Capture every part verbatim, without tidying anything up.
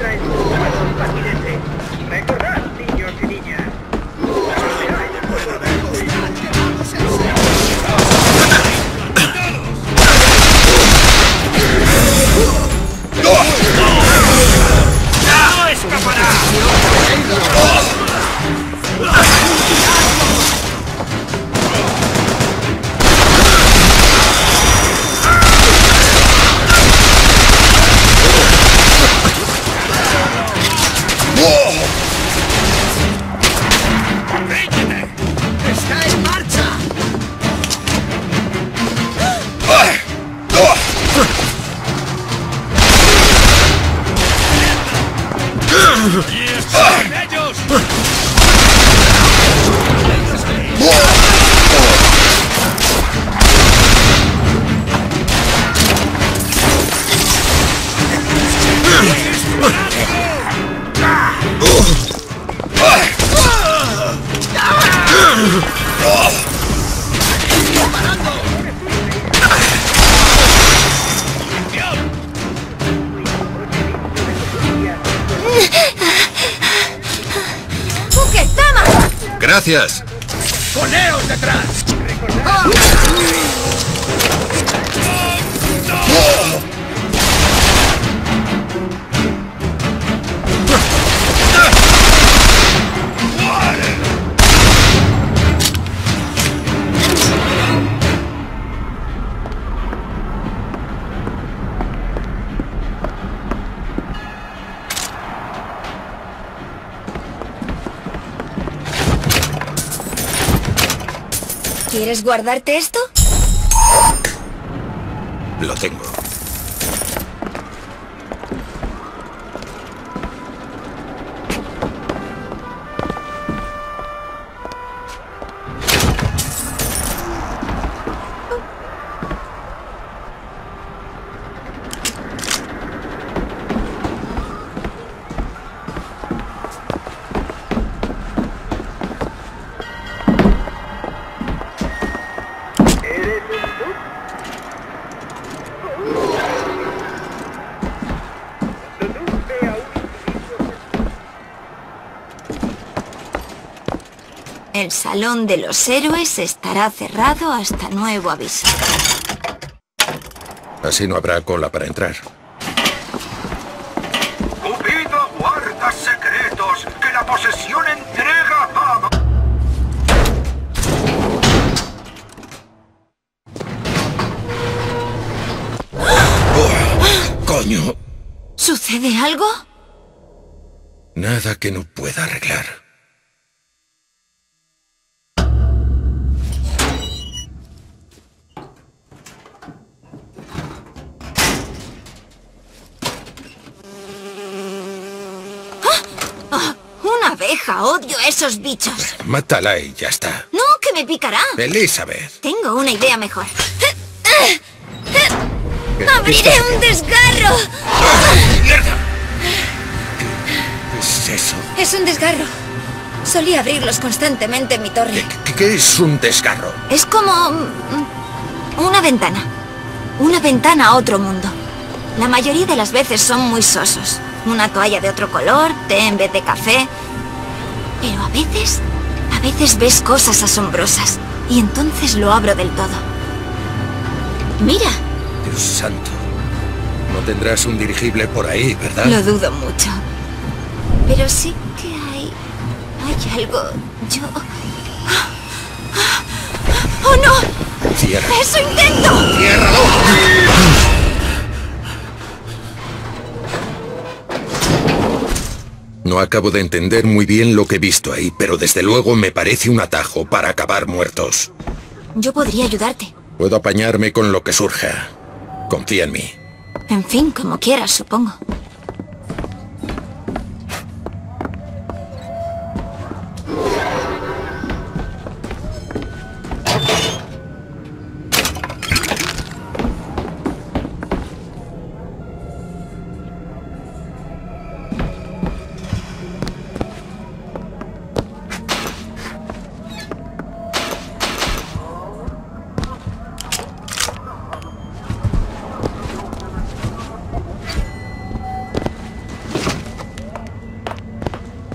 encuentra en su cuerpo pertinente. Recordad, niños y niñas. ¡No escapará! Gracias. ¡Poneos detrás! ¿Quieres guardarte esto? Lo tengo. El Salón de los Héroes estará cerrado hasta nuevo aviso. Así no habrá cola para entrar. Cupido guarda secretos que la posesión entrega a... Oh, ¡coño! ¿Sucede algo? Nada que no pueda arreglar. Odio a esos bichos. Mátala y ya está. No, que me picará. Elizabeth. Tengo una idea mejor. ¡Abriré un desgarro! ¡Oh, mierda! ¿Qué es eso? Es un desgarro. Solía abrirlos constantemente en mi torre. ¿Qué, qué es un desgarro? Es como... una ventana. Una ventana a otro mundo. La mayoría de las veces son muy sosos. Una toalla de otro color, té en vez de café... Pero a veces, a veces ves cosas asombrosas y entonces lo abro del todo. Mira. Dios santo. No tendrás un dirigible por ahí, ¿verdad? Lo dudo mucho. Pero sí que hay... hay algo... yo... ¡Oh, no! ¡Cierra! ¡Eso intento! ¡Ciérralo! No acabo de entender muy bien lo que he visto ahí, pero desde luego me parece un atajo para acabar muertos. Yo podría ayudarte. Puedo apañarme con lo que surja. Confía en mí. En fin, como quieras, supongo.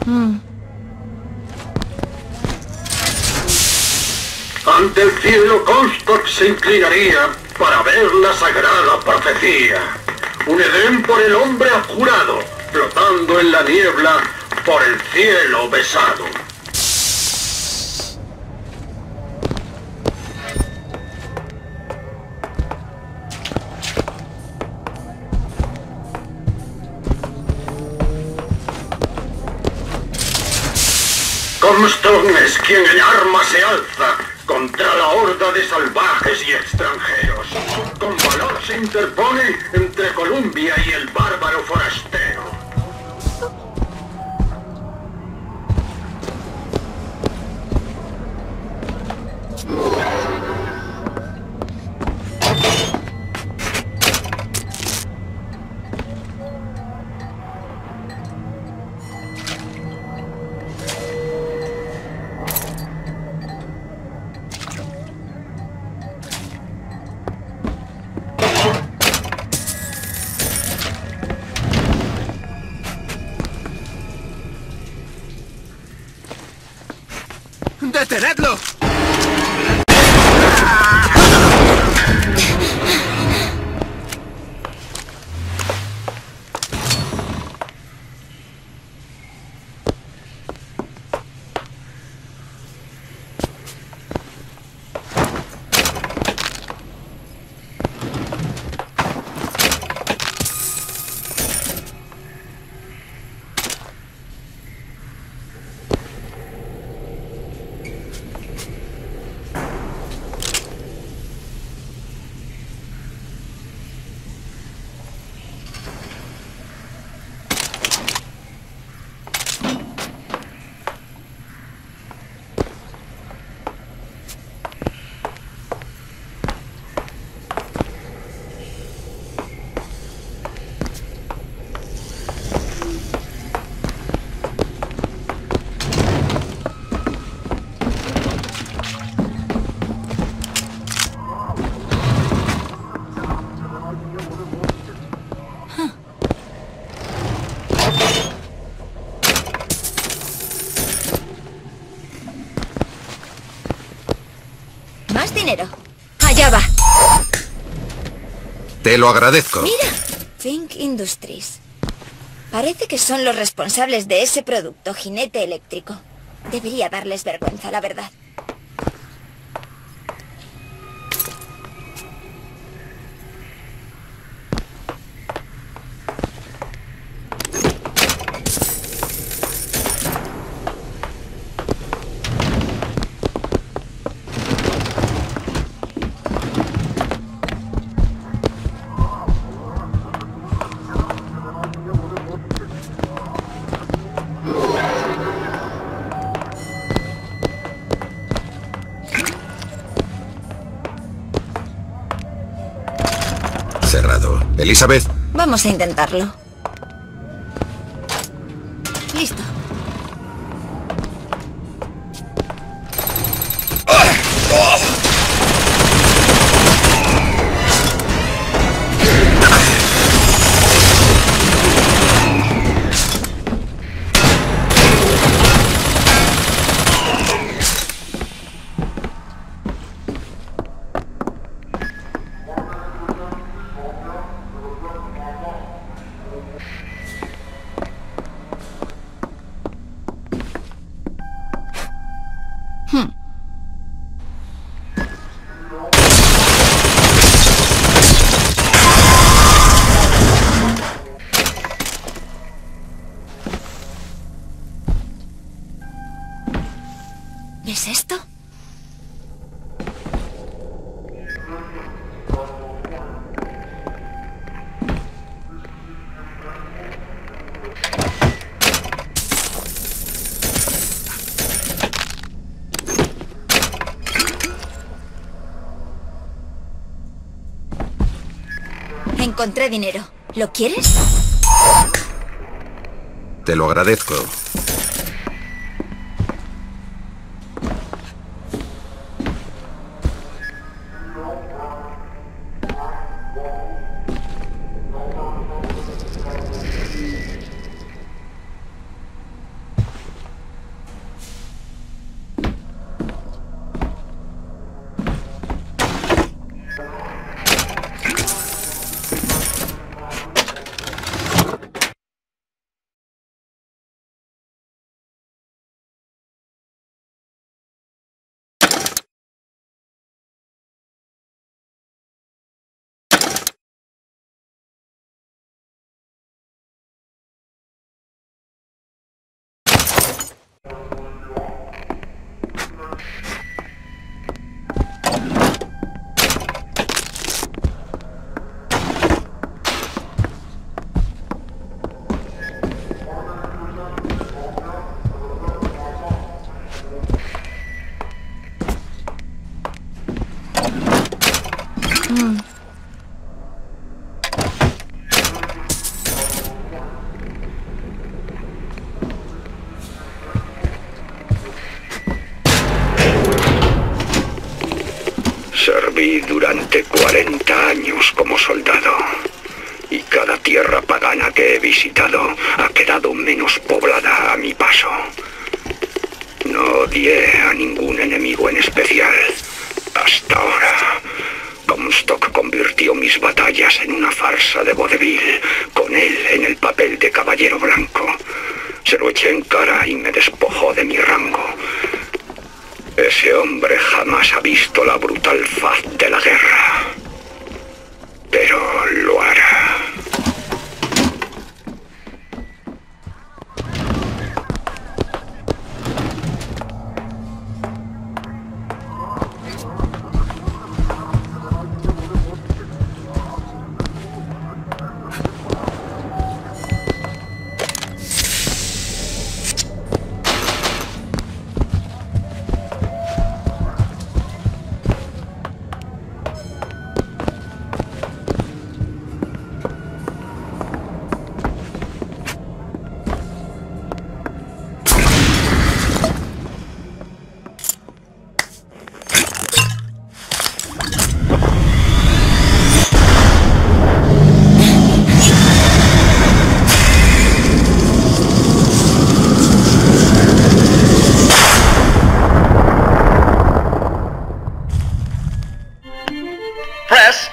Hmm. Ante el cielo, Comstock se inclinaría para ver la sagrada profecía. Un Edén por el hombre abjurado, flotando en la niebla por el cielo besado. Comstock es quien en armas se alza contra la horda de salvajes y extranjeros. Con valor se interpone entre Columbia y el bárbaro forastero. ¡Detenedlo! Allá va. Te lo agradezco. Mira, Think Industries. Parece que son los responsables de ese producto, jinete eléctrico. Debería darles vergüenza, la verdad. Cerrado. Elizabeth. Vamos a intentarlo. Listo. ¿Ves esto? Encontré dinero. ¿Lo quieres? Te lo agradezco. Serví durante cuarenta años como soldado, y cada tierra pagana que he visitado ha quedado menos poblada a mi paso. No odié a ningún enemigo en especial, hasta ahora. Comstock convirtió mis batallas en una farsa de vodevil, con él en el papel de caballero blanco. Se lo eché en cara y me despojó de mi rango. Ese hombre jamás ha visto la brutal faz de la guerra, pero lo hará.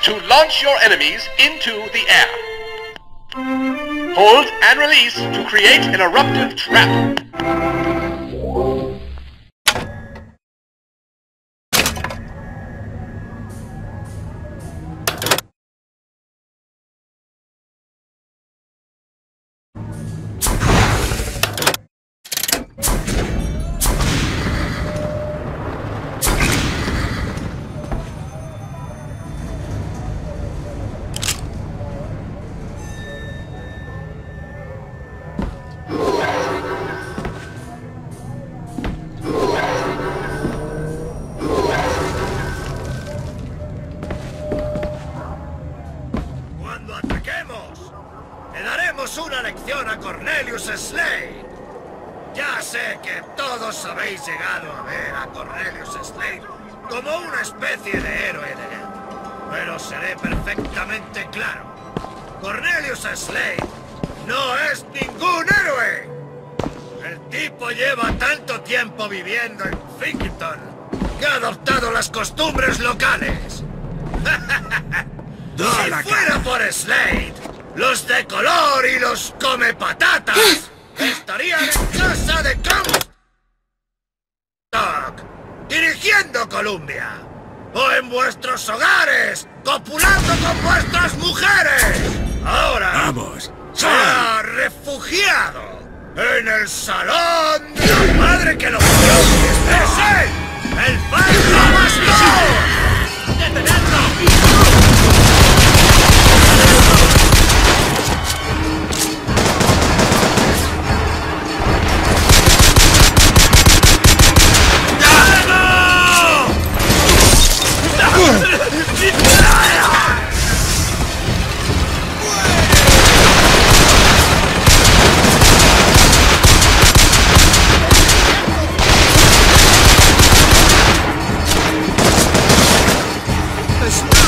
To launch your enemies into the air. Hold and release to create an eruptive trap. Una lección a Cornelius Slade. Ya sé que todos habéis llegado a ver a Cornelius Slade como una especie de héroe de guerra, pero seré perfectamente claro. Cornelius Slade no es ningún héroe. El tipo lleva tanto tiempo viviendo en Finkton que ha adoptado las costumbres locales. Si fuera por Slade, los de color y los come patatas estarían en casa de Comstock, dirigiendo Columbia, o en vuestros hogares, copulando con vuestras mujeres. Ahora, vamos, se ha refugiado en el salón de la madre que lo crió. ¡Es él, el falso bastón! ¡Detenedlo! Stop!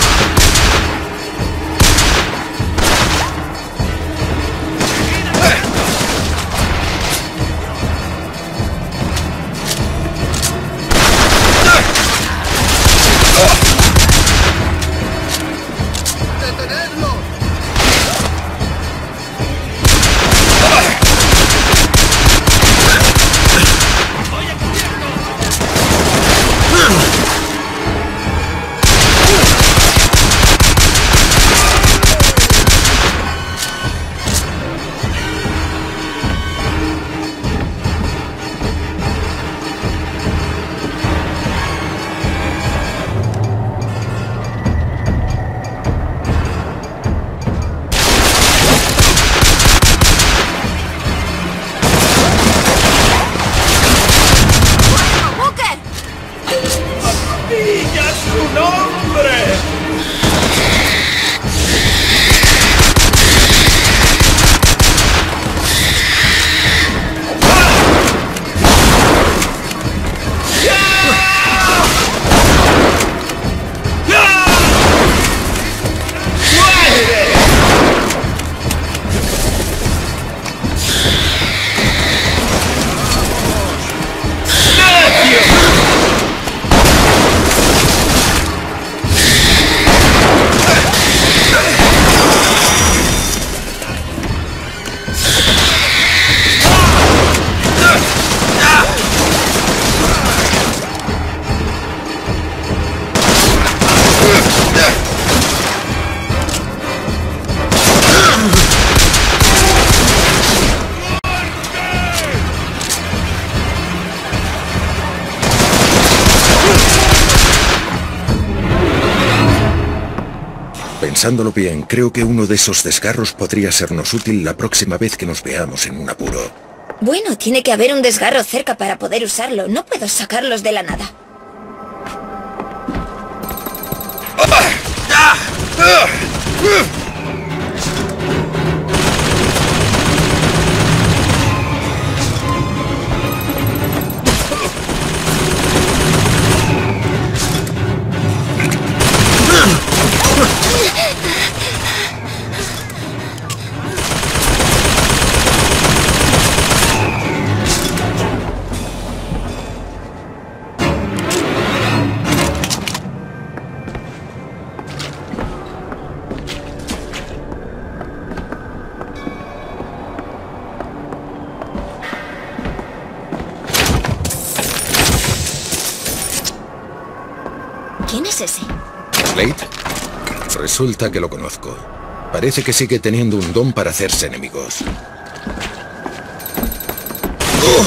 Pensándolo bien, creo que uno de esos desgarros podría sernos útil la próxima vez que nos veamos en un apuro. Bueno, tiene que haber un desgarro cerca para poder usarlo. No puedo sacarlos de la nada. ¿Quién es ese? ¿Slade? Resulta que lo conozco. Parece que sigue teniendo un don para hacerse enemigos. ¡Oh!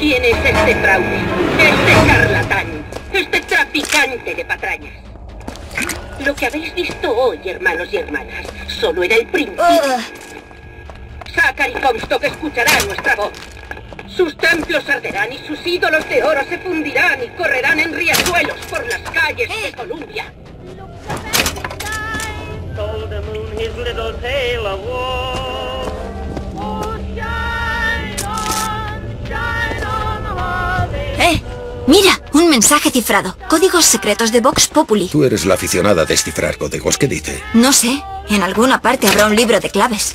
¿Quién es este fraude? Este charlatán. Este traficante de patrañas. Lo que habéis visto hoy, hermanos y hermanas, solo era el principio. Uh. Zachary Comstock escuchará nuestra voz. Sus templos arderán y sus ídolos de oro se fundirán y correrán en riachuelos por las calles de Columbia. ¡Eh! ¡Mira! Un mensaje cifrado. Códigos secretos de Vox Populi. Tú eres la aficionada a descifrar códigos. ¿Qué dice? No sé. En alguna parte habrá un libro de claves.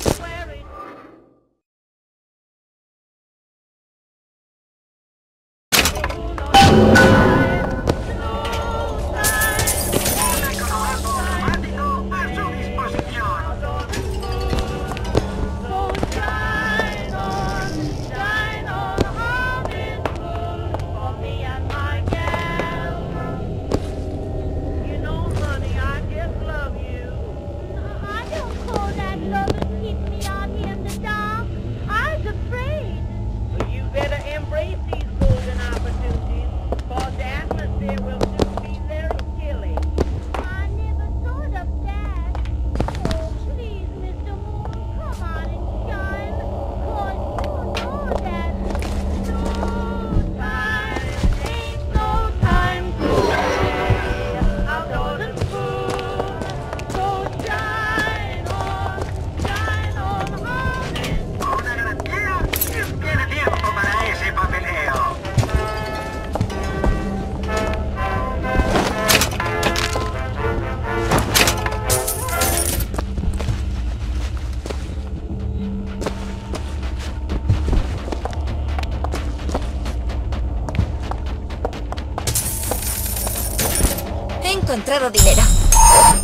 Encontrado dinero. Oh!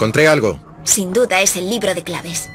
Encontré algo. Sin duda es el libro de claves.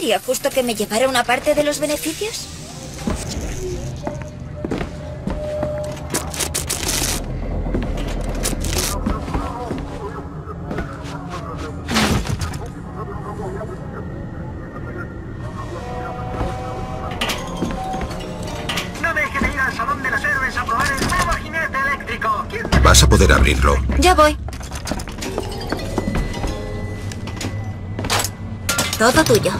¿Sería justo que me llevara una parte de los beneficios? No deje de ir al salón de los héroes a probar el nuevo jinete eléctrico. ¿Vas a poder abrirlo? Ya voy. Todo tuyo.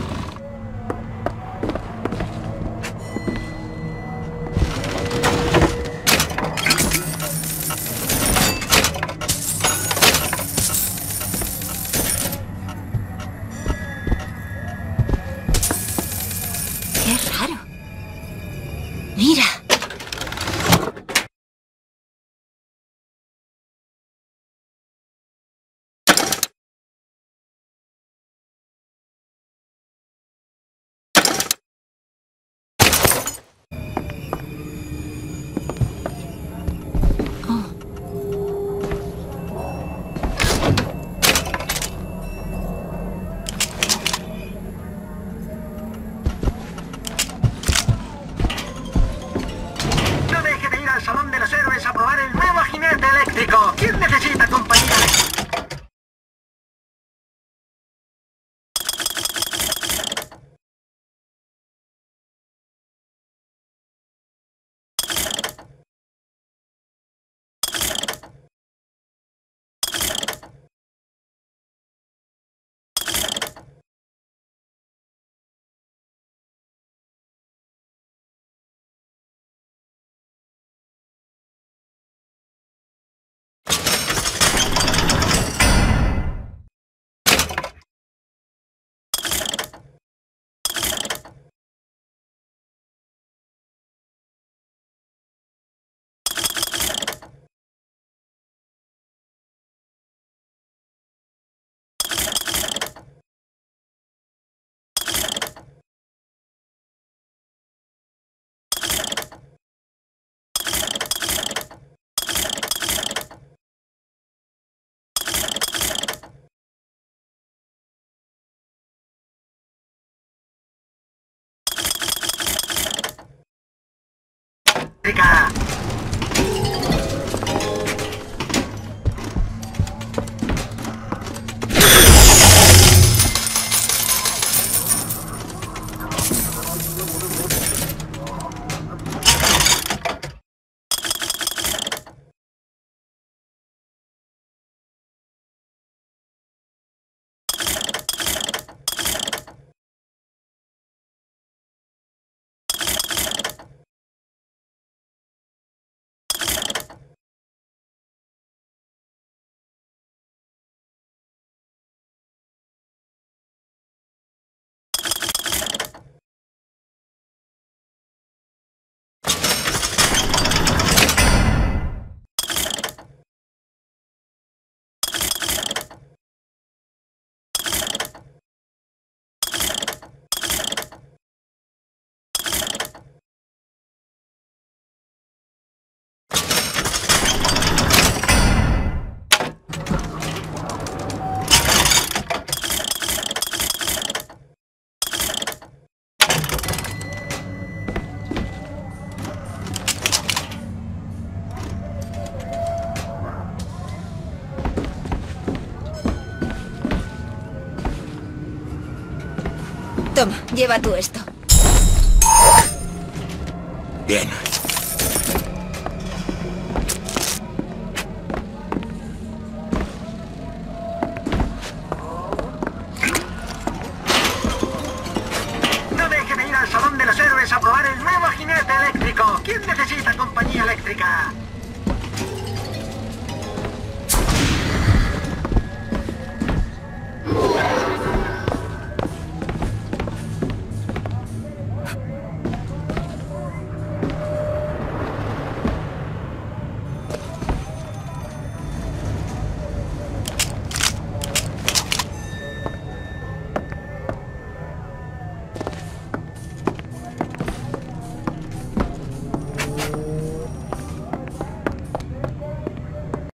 Toma, lleva tú esto. Bien. No deje de ir al Salón de los Héroes a probar el nuevo jinete eléctrico. ¿Quién necesita compañía eléctrica?